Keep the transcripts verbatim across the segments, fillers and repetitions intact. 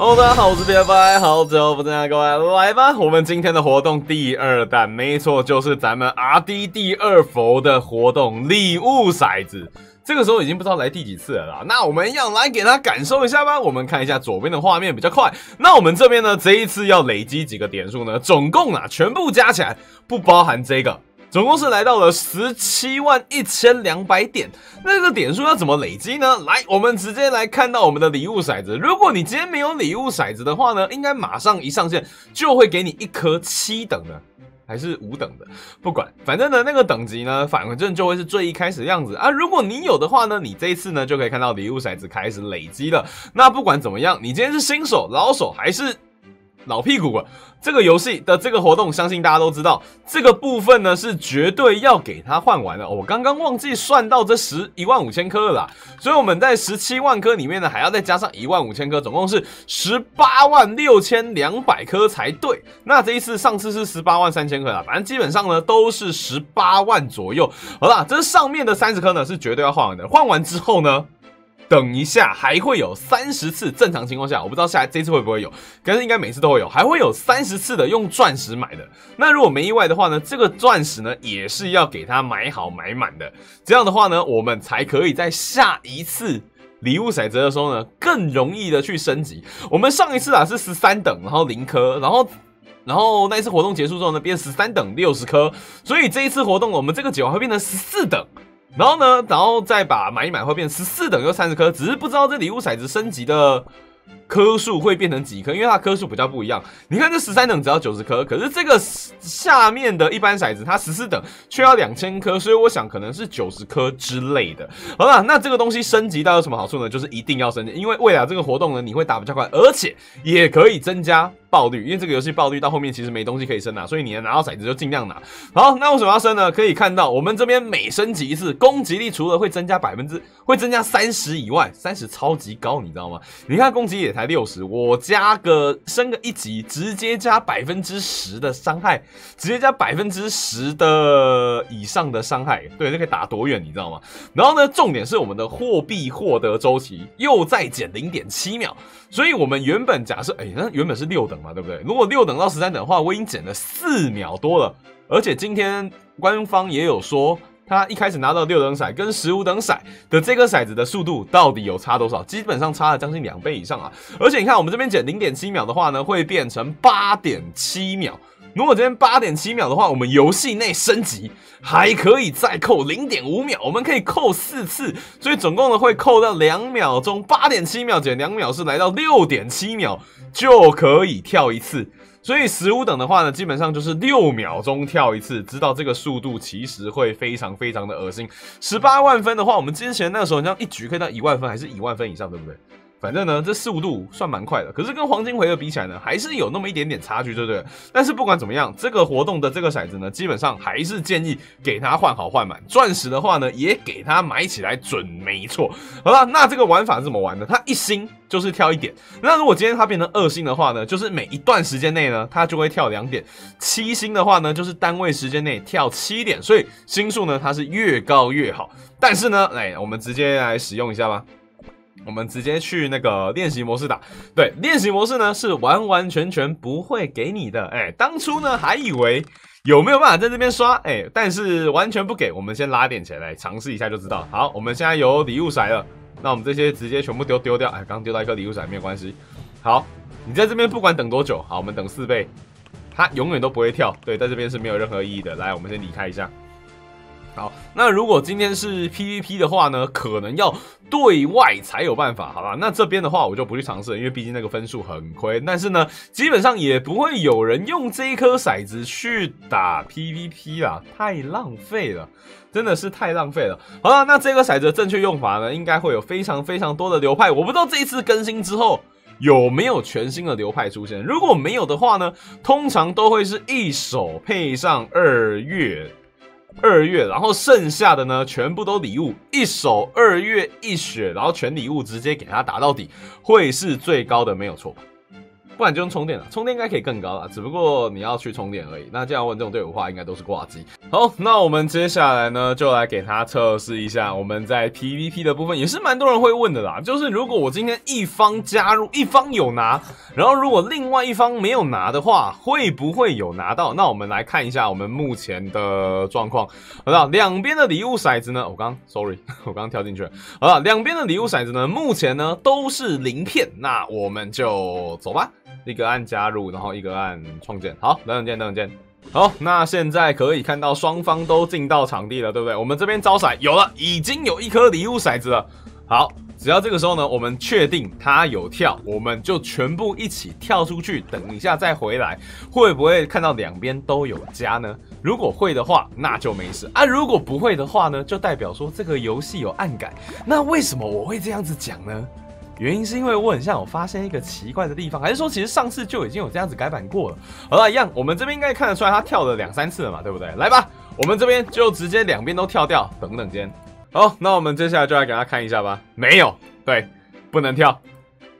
Hello， 大家好，我是 B F I， 好久不见，各位来吧！我们今天的活动第二弹，没错，就是咱们 R D 第二佛的活动礼物骰子。这个时候已经不知道来第几次了啦。那我们一样来给他感受一下吧。我们看一下左边的画面比较快。那我们这边呢，这一次要累积几个点数呢？总共啊，全部加起来不包含这个。 总共是来到了十七万一千两百点，那个点数要怎么累积呢？来，我们直接来看到我们的礼物骰子。如果你今天没有礼物骰子的话呢，应该马上一上线就会给你一颗七等的，还是五等的，不管，反正呢那个等级呢，反正就会是最一开始的样子啊。如果你有的话呢，你这一次呢就可以看到礼物骰子开始累积了。那不管怎么样，你今天是新手、老手还是？ 老屁股了，这个游戏的这个活动，相信大家都知道，这个部分呢是绝对要给它换完的。哦、我刚刚忘记算到这十一万五千颗了啦，所以我们在十七万颗里面呢，还要再加上一万五千颗，总共是十八万六千两百颗才对。那这一次上次是十八万三千颗啦，反正基本上呢都是十八万左右。好啦，这上面的三十颗呢是绝对要换完的，换完之后呢。 等一下，还会有三十次，正常情况下，我不知道下这次会不会有，但是应该每次都会有，还会有三十次的用钻石买的。那如果没意外的话呢，这个钻石呢也是要给它买好买满的，这样的话呢，我们才可以在下一次。 礼物骰子的时候呢，更容易的去升级。我们上一次啊是十三等，然后零颗，然后然后那一次活动结束之后呢，变十三等六十颗，所以这一次活动我们这个解法会变成十四等。 然后呢，然后再把买一买会变十四等又三十颗，只是不知道这礼物骰子升级的颗数会变成几颗，因为它颗数比较不一样。你看这十三等只要九十颗，可是这个下面的一般骰子它十四等却要 两千 颗，所以我想可能是九十颗之类的。好啦，那这个东西升级到有什么好处呢？就是一定要升级，因为未来这个活动呢，你会打比较快，而且也可以增加。 爆率，因为这个游戏爆率到后面其实没东西可以升啦，所以你能拿到骰子就尽量拿。好，那为什么要升呢？可以看到我们这边每升级一次，攻击力除了会增加百分之，会增加三十以外， 三十超级高，你知道吗？你看攻击也才六十，我加个升个一级，直接加 百分之十 的伤害，直接加 百分之十 的以上的伤害，对，这可以打多远，你知道吗？然后呢，重点是我们的货币获得周期又再减 零点七 秒，所以我们原本假设，哎、欸，那原本是六等。 嘛，对不对？如果六等到十三等的话，我已经减了四秒多了。而且今天官方也有说，他一开始拿到六等骰跟十五等骰的这个骰子的速度到底有差多少？基本上差了将近两倍以上啊！而且你看，我们这边减 零点七 秒的话呢，会变成 八点七 秒。如果今天 八点七 秒的话，我们游戏内升级还可以再扣 零点五 秒，我们可以扣四次，所以总共呢会扣到两秒钟。八点七 秒减两秒是来到 六点七 秒。 就可以跳一次，所以十五等的话呢，基本上就是六秒钟跳一次。知道这个速度其实会非常非常的恶心。十八万分的话，我们之前那个时候，你像一局可以到一万分，还是一万分以上，对不对？反正呢，这速度算蛮快的。可是跟黄金回合比起来呢，还是有那么一点点差距，对不对？但是不管怎么样，这个活动的这个骰子呢，基本上还是建议给它换好换满。钻石的话呢，也给它买起来准没错。好啦，那这个玩法是怎么玩呢？它一星。 就是跳一点。那如果今天它变成二星的话呢，就是每一段时间内呢，它就会跳两点。七星的话呢，就是单位时间内跳七点。所以星数呢，它是越高越好。但是呢，哎，我们直接来使用一下吧。我们直接去那个练习模式打。对，练习模式呢是完完全全不会给你的。哎，当初呢还以为。 有没有办法在这边刷？哎、欸，但是完全不给。我们先拉点钱来尝试一下就知道。好，我们现在有礼物骰了，那我们这些直接全部丢丢掉。哎，刚丢到一颗礼物骰没有关系。好，你在这边不管等多久，好，我们等四倍，它永远都不会跳。对，在这边是没有任何意义的。来，我们先离开一下。好，那如果今天是 P V P 的话呢，可能要对外才有办法。好啦，那这边的话我就不去尝试了，因为毕竟那个分数很亏。但是呢，基本上也不会有人用这一颗骰子去打 P V P 啦，太浪费了，真的是太浪费了。好啦，那这个骰子的正确用法呢，应该会有非常非常多的流派。我不知道这一次更新之后。 有没有全新的流派出现？如果没有的话呢，通常都会是一手配上二月，二月，然后剩下的呢全部都礼物，一手二月一血，然后全礼物直接给它打到底，会是最高的，没有错。不然就用充电了。充电应该可以更高啦，只不过你要去充电而已。那既然问这种队伍的话，应该都是挂机。好，那我们接下来呢，就来给他测试一下我们在 P V P 的部分，也是蛮多人会问的啦。就是如果我今天一方加入，一方有拿，然后如果另外一方没有拿的话，会不会有拿到？那我们来看一下我们目前的状况。好了，两边的礼物骰子呢，我刚 ，sorry， 我刚跳进去了。好了，两边的礼物骰子呢，目前呢都是零片。那我们就走吧，一个按加入，然后一个按创建。好，等等见，等等见。 好，那现在可以看到双方都进到场地了，对不对？我们这边招骰有了，已经有一颗礼物骰子了。好，只要这个时候呢，我们确定它有跳，我们就全部一起跳出去，等一下再回来，会不会看到两边都有加呢？如果会的话，那就没事啊；如果不会的话呢，就代表说这个游戏有暗改。那为什么我会这样子讲呢？ 原因是因为我很像有发现一个奇怪的地方，还是说其实上次就已经有这样子改版过了？好了，一样，我们这边应该看得出来他跳了两三次了嘛，对不对？来吧，我们这边就直接两边都跳掉，等等间。好，那我们接下来就来给他看一下吧。没有，对，不能跳，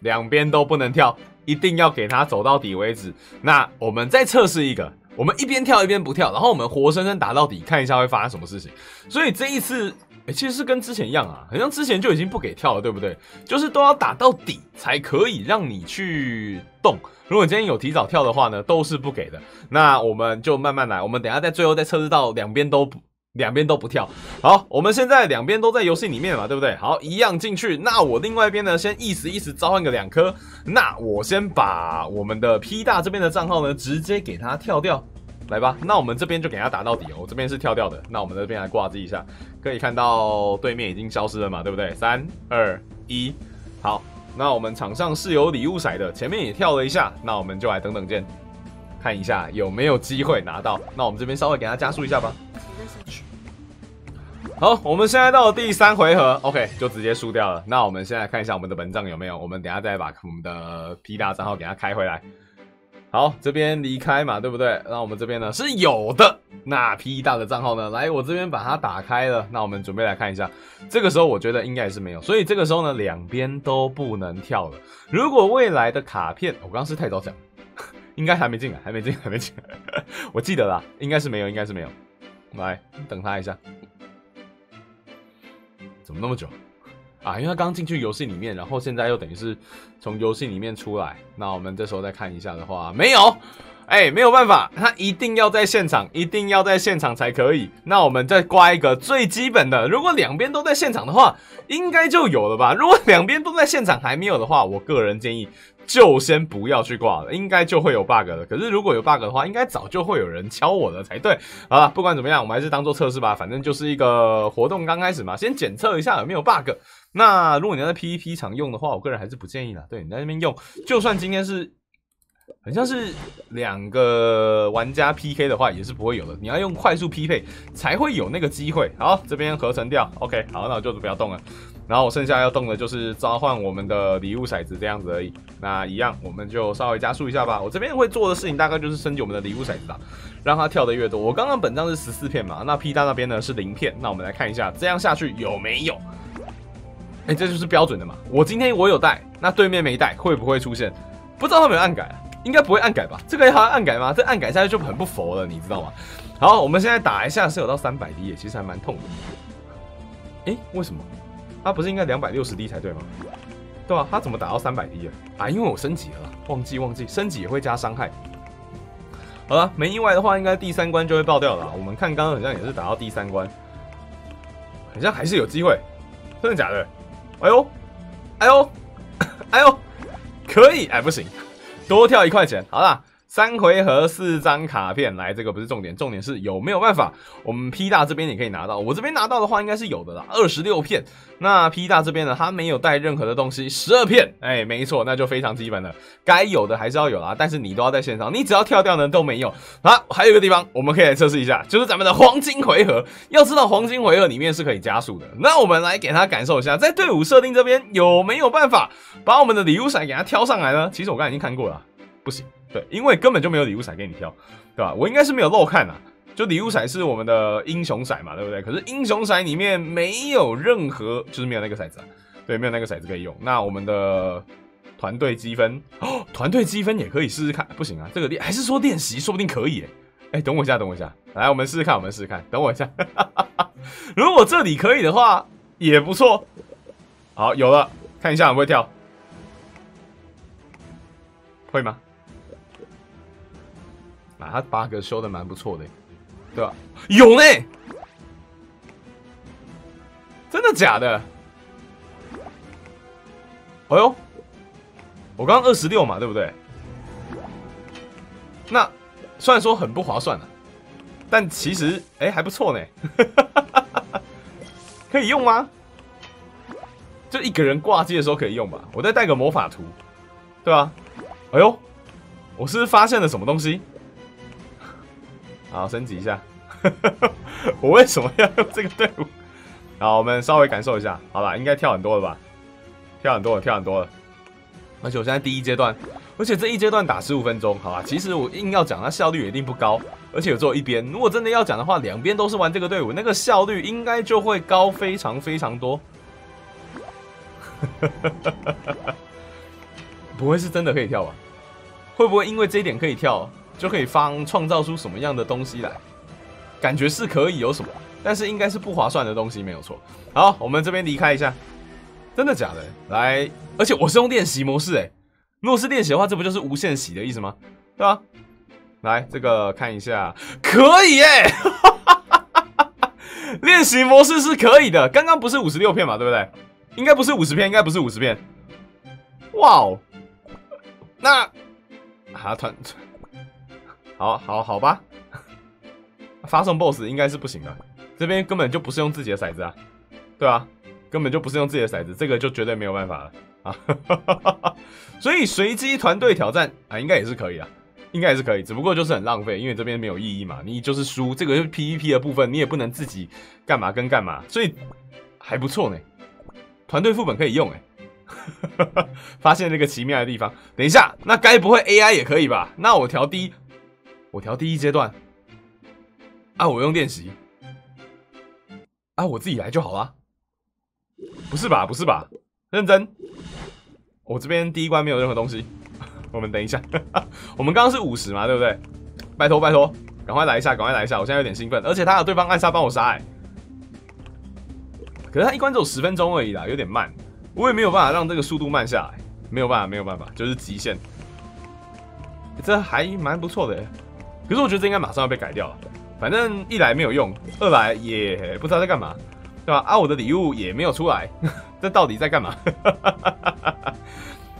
两边都不能跳，一定要给他走到底为止。那我们再测试一个。 我们一边跳一边不跳，然后我们活生生打到底，看一下会发生什么事情。所以这一次，欸、其实是跟之前一样啊，好像之前就已经不给跳了，对不对？就是都要打到底才可以让你去动。如果今天有提早跳的话呢，都是不给的。那我们就慢慢来，我们等一下在最后再测试到两边都不两边都不跳。好，我们现在两边都在游戏里面嘛，对不对？好，一样进去。那我另外一边呢，先意思意思召唤个两颗。那我先把我们的 P 大这边的账号呢，直接给它跳掉。 来吧，那我们这边就给它打到底哦。我这边是跳掉的，那我们这边来挂机一下，可以看到对面已经消失了嘛，对不对？三二一，好，那我们场上是有礼物骰的，前面也跳了一下，那我们就来等等见，看一下有没有机会拿到。那我们这边稍微给它加速一下吧。好，我们现在到了第三回合 ，OK， 就直接输掉了。那我们现在看一下我们的本账有没有，我们等下再把我们的皮大账号给它开回来。 好，这边离开嘛，对不对？那我们这边呢是有的。那 P 大的账号呢，来我这边把它打开了。那我们准备来看一下。这个时候我觉得应该也是没有，所以这个时候呢，两边都不能跳了。如果未来的卡片，我刚刚是太早讲，应该还没进来，还没进来，还没进来。我记得啦，应该是没有，应该是没有。来，等他一下。怎么那么久？ 啊，因为他刚进去游戏里面，然后现在又等于是从游戏里面出来。那我们这时候再看一下的话，没有，哎、欸，没有办法，他一定要在现场，一定要在现场才可以。那我们再挂一个最基本的，如果两边都在现场的话，应该就有了吧？如果两边都在现场还没有的话，我个人建议就先不要去挂了，应该就会有 bug 了。可是如果有 bug 的话，应该早就会有人敲我了才对。好了，不管怎么样，我们还是当做测试吧，反正就是一个活动刚开始嘛，先检测一下有没有 bug。 那如果你要在 P V P 场用的话，我个人还是不建议啦。对，你在那边用，就算今天是很像是两个玩家 P K 的话，也是不会有的。你要用快速匹配才会有那个机会。好，这边合成掉 ，OK， 好，那我就不要动了。然后我剩下要动的就是召唤我们的礼物骰子这样子而已。那一样，我们就稍微加速一下吧。我这边会做的事情大概就是升级我们的礼物骰子啦，让它跳得越多。我刚刚本账是十四片嘛，那 P 大那边呢是零片。那我们来看一下，这样下去有没有？ 哎、欸，这就是标准的嘛。我今天我有带，那对面没带，会不会出现？不知道他们有暗改、啊，应该不会暗改吧？这个还要暗改吗？这暗改下去就很不佛了，你知道吗？好，我们现在打一下是有到三百滴耶，其实还蛮痛的。哎、欸，为什么？他不是应该两百六十滴才对吗？对啊，他怎么打到三百滴了？啊，因为我升级了啦，忘记忘记，升级也会加伤害。 好了，没意外的话，应该第三关就会爆掉了啦。我们看刚刚好像也是打到第三关，好像还是有机会，真的假的？ 哎呦，哎呦，哎呦，可以，哎不行，多跳一块钱，好啦，三回合四张卡片，来，这个不是重点，重点是有没有办法，我们 P 大这边也可以拿到，我这边拿到的话应该是有的啦， 二十六片，那 P 大这边呢，他没有带任何的东西， 十二片，哎，没错，那就非常基本了，该有的还是要有啦，但是你都要在线上，你只要跳掉呢都没有。好，还有一个地方我们可以来测试一下，就是咱们的黄金回合，要知道黄金回合里面是可以加速的，那我们来给他感受一下，在队伍设定这边有没有办法把我们的礼物骰给他挑上来呢？其实我刚才已经看过了，不行。 对，因为根本就没有礼物骰给你挑，对吧？我应该是没有漏看啊。就礼物骰是我们的英雄骰嘛，对不对？可是英雄骰里面没有任何，就是没有那个骰子啊，对，没有那个骰子可以用。那我们的团队积分，哦，团队积分也可以试试看，不行啊，这个练还是说练习，说不定可以、欸。哎、欸，等我一下，等我一下，来，我们试试看，我们试试看，等我一下。如果这里可以的话，也不错。好，有了，看一下会不会跳，会吗？啊，他 bug 修的蛮不错的、欸，对吧？有呢、欸，真的假的？哎呦！ 我刚刚二十六嘛，对不对？那虽然说很不划算了、啊，但其实哎还不错呢，可以用吗？就一个人挂机的时候可以用吧？我再带个魔法图，对吧、啊？哎呦，我 是, 不是发现了什么东西？好，升级一下。我为什么要用这个队伍？好，我们稍微感受一下。好了，应该跳很多了吧？跳很多了，跳很多了。 而且我现在第一阶段，而且这一阶段打十五分钟，好吧，其实我硬要讲，它效率也一定不高。而且有只有一边，如果真的要讲的话，两边都是玩这个队伍，那个效率应该就会高非常非常多。不会是真的可以跳吧？会不会因为这一点可以跳，就可以方创造出什么样的东西来？感觉是可以有什么，但是应该是不划算的东西，没有错。好，我们这边离开一下。 真的假的？来，而且我是用练习模式哎、欸，如果是练习的话，这不就是无限洗的意思吗？对吧、啊？来，这个看一下，可以哎、欸，练习模式是可以的。刚刚不是五十六片嘛，对不对？应该不是五十片，应该不是五十片。哇哦，那啊团，好好好吧，发送 B O S S 应该是不行的，这边根本就不是用自己的骰子啊，对吧、啊？ 根本就不是用自己的骰子，这个就绝对没有办法了啊！所以随机团队挑战啊，应该也是可以啊，应该也是可以，只不过就是很浪费，因为这边没有意义嘛，你就是输，这个是 P V P 的部分，你也不能自己干嘛跟干嘛，所以还不错呢。团队副本可以用哎、欸，发现那个奇妙的地方。等一下，那该不会 A I 也可以吧？那我调第一，我调第一阶段啊，我用练习啊，我自己来就好啦。 不是吧？不是吧？认真，我这边第一关没有任何东西。我们等一下，我们刚刚是五十嘛，对不对？拜托拜托，赶快来一下，赶快来一下！我现在有点兴奋，而且他有对方暗杀帮我杀哎、欸。可是他一关只有十分钟而已啦，有点慢，我也没有办法让这个速度慢下来，没有办法，没有办法，就是极限。欸、这还蛮不错的、欸，可是我觉得这应该马上要被改掉了。反正一来没有用，二来也不知道在干嘛。 对吧？啊，我的礼物也没有出来，这到底在干嘛？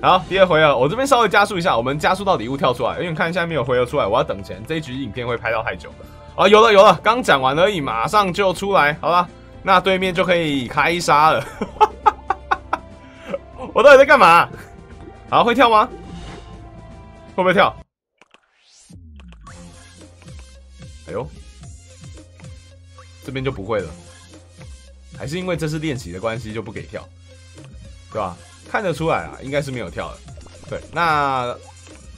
好，第二回合，我这边稍微加速一下，我们加速到礼物跳出来，因为看一下没有回合出来，我要等钱，这一局影片会拍到太久。啊，有了有了，刚讲完而已，马上就出来，好啦，那对面就可以开杀了。我到底在干嘛？好，会跳吗？会不会跳？哎呦，这边就不会了。 还是因为这是练习的关系就不给跳，对吧？看得出来啊，应该是没有跳的。对，那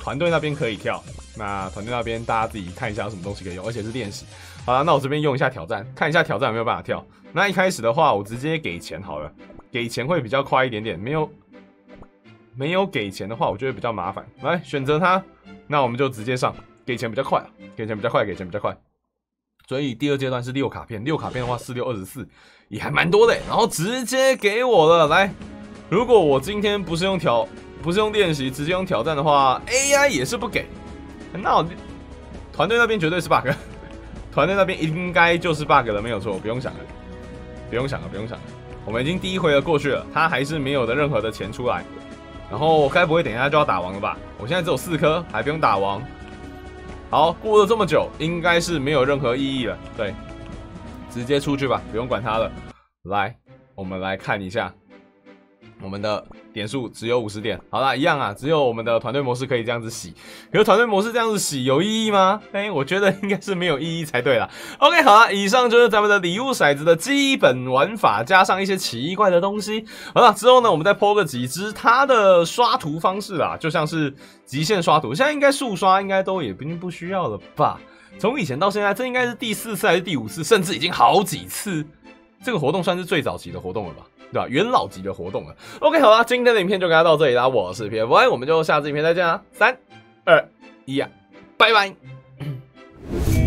团队那边可以跳，那团队那边大家自己看一下有什么东西可以用，而且是练习。好啦，那我这边用一下挑战，看一下挑战有没有办法跳。那一开始的话，我直接给钱好了，给钱会比较快一点点。没有没有给钱的话，我觉得比较麻烦。来选择它，那我们就直接上，给钱比较快，给钱比较快，给钱比较快。 所以第二阶段是六卡片，六卡片的话四六二十四，也还蛮多的、欸。然后直接给我了，来，如果我今天不是用挑，不是用练习，直接用挑战的话 ，A I 也是不给。那我团队那边绝对是 bug， 团队那边应该就是 bug 了，没有错，不用想了，不用想了，不用想了。我们已经第一回合过去了，他还是没有的任何的钱出来。然后该不会等一下就要打王了吧？我现在只有四颗，还不用打王。 好，过了这么久，应该是没有任何意义了。对，直接出去吧，不用管它了。来，我们来看一下，我们的点数只有五十点。好啦，一样啊，只有我们的团队模式可以这样子洗。可是团队模式这样子洗有意义吗？哎、欸，我觉得应该是没有意义才对啦。OK， 好啦，以上就是咱们的礼物骰子的基本玩法，加上一些奇怪的东西。好啦，之后呢，我们再po个几支它的刷图方式啦，就像是。 极限刷图，现在应该速刷应该都也并不需要了吧？从以前到现在，这应该是第四次还是第五次，甚至已经好几次。这个活动算是最早期的活动了吧？对吧？元老级的活动了。OK， 好啦，今天的影片就跟大家到这里啦。我是 P F Y， 我们就下次影片再见啦。三、二、一啊，拜拜。